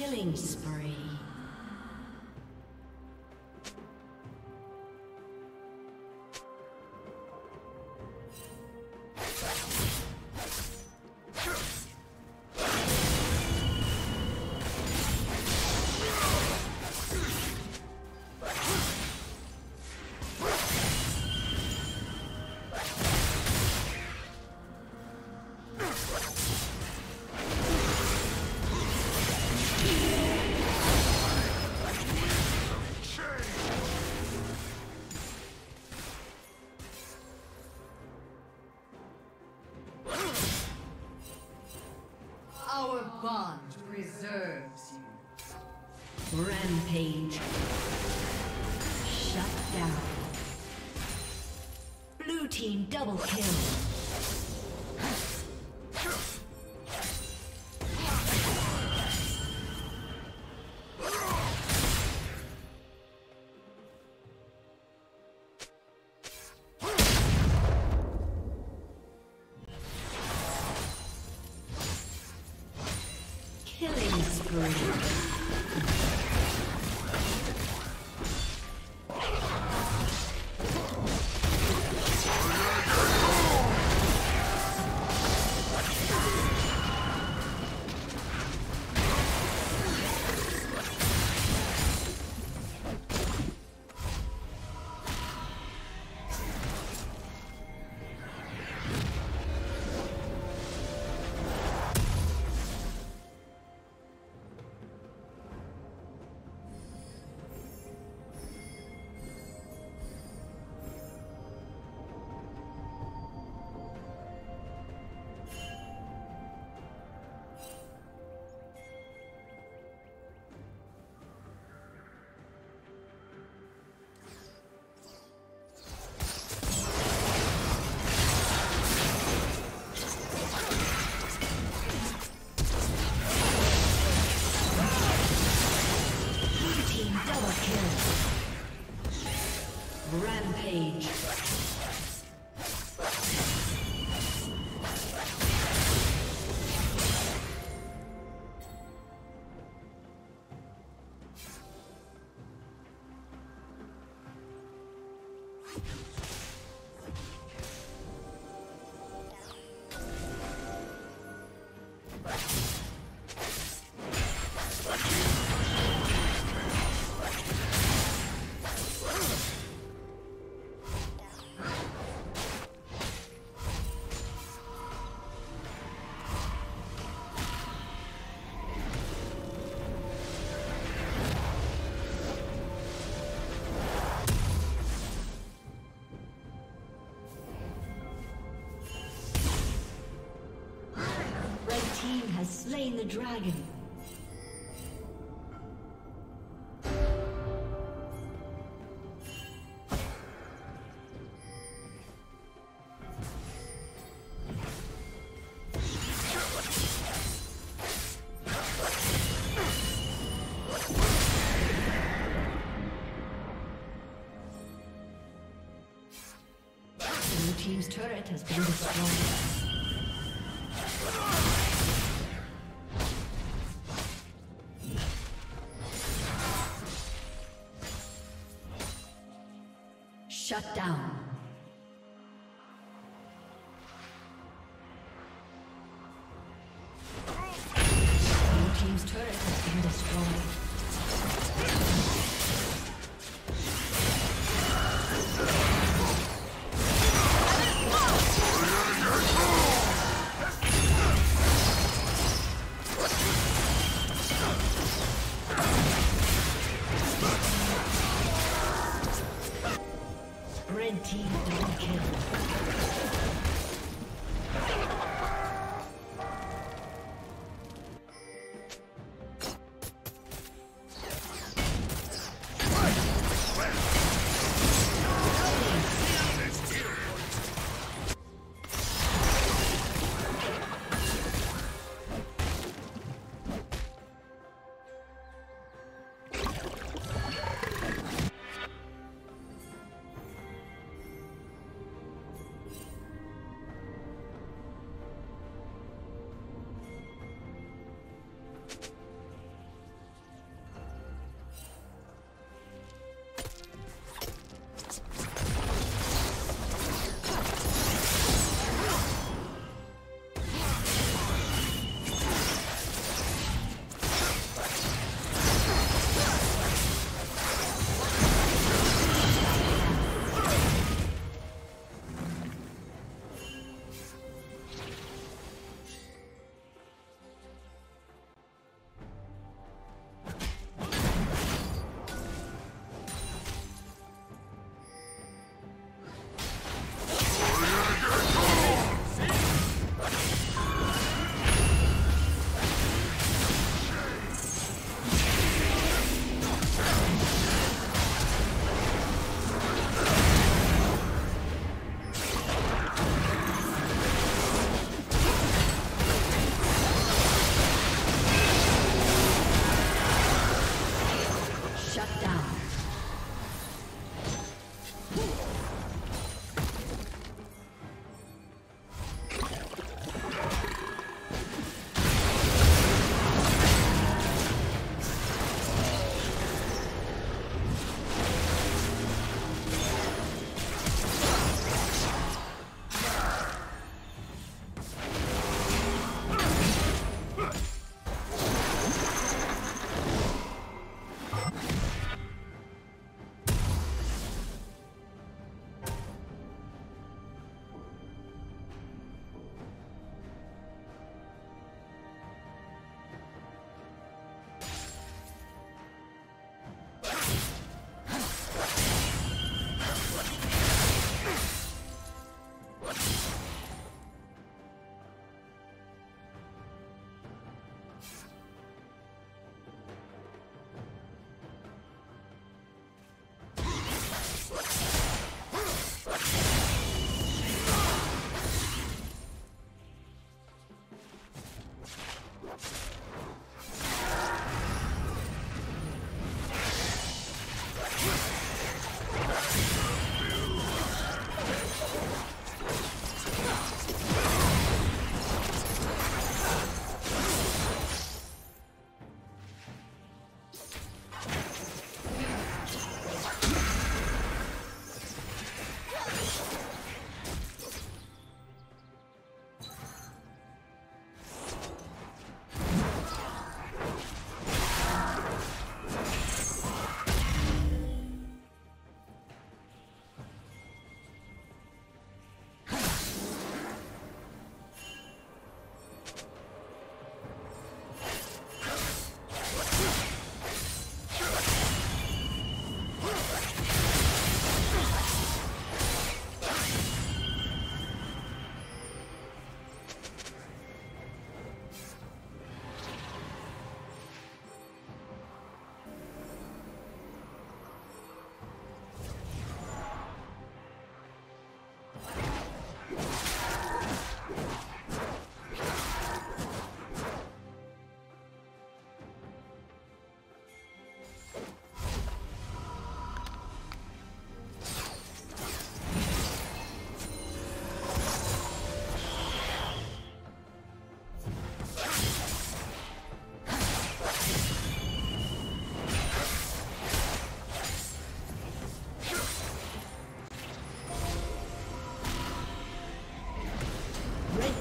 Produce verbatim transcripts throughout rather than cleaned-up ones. Killing spree. bond preserves you. Rampage. Shut down. Blue team double kill. Has slain the dragon. Blue team's turret has been destroyed. Shut down. Your team's turret has been destroyed.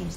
team's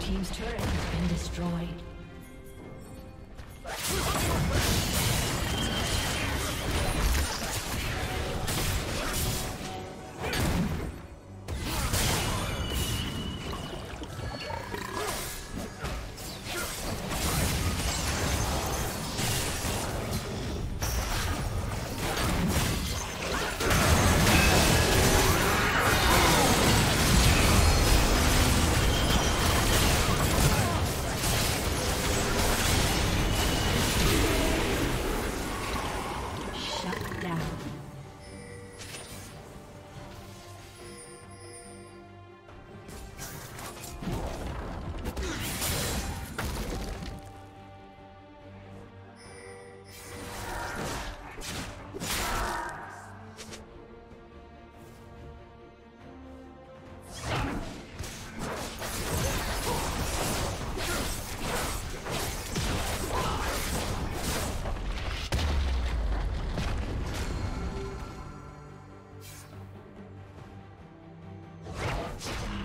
Team's turret has been destroyed.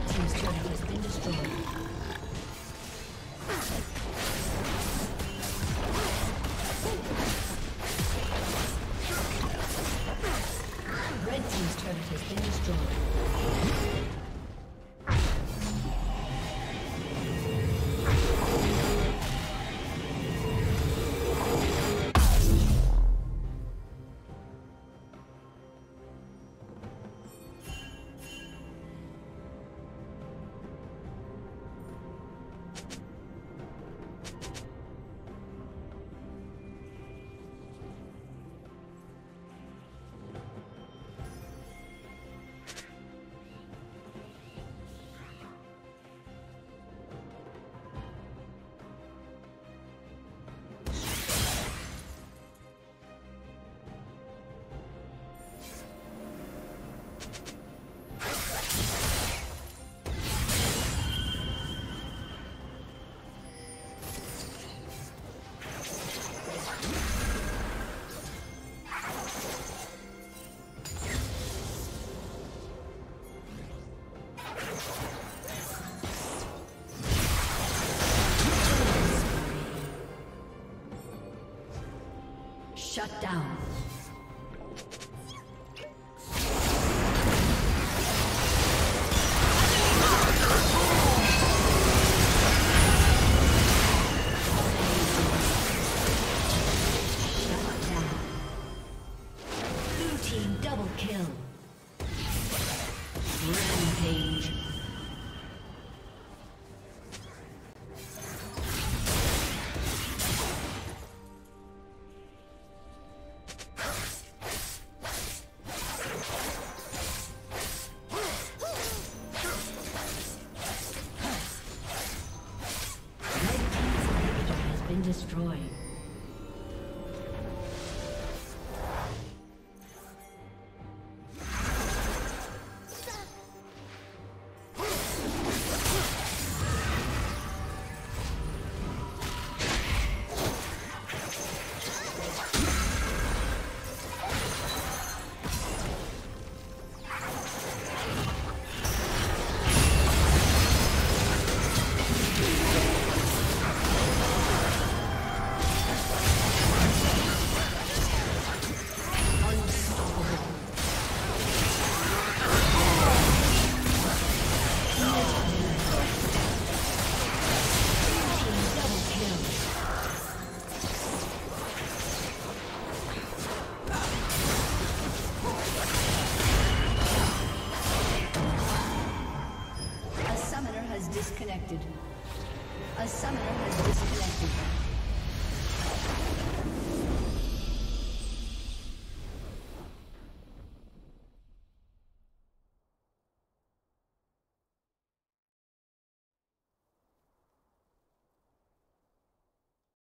Red team's turret has been destroyed. Shut down. Destroyed. Disconnected. A summoner has disconnected.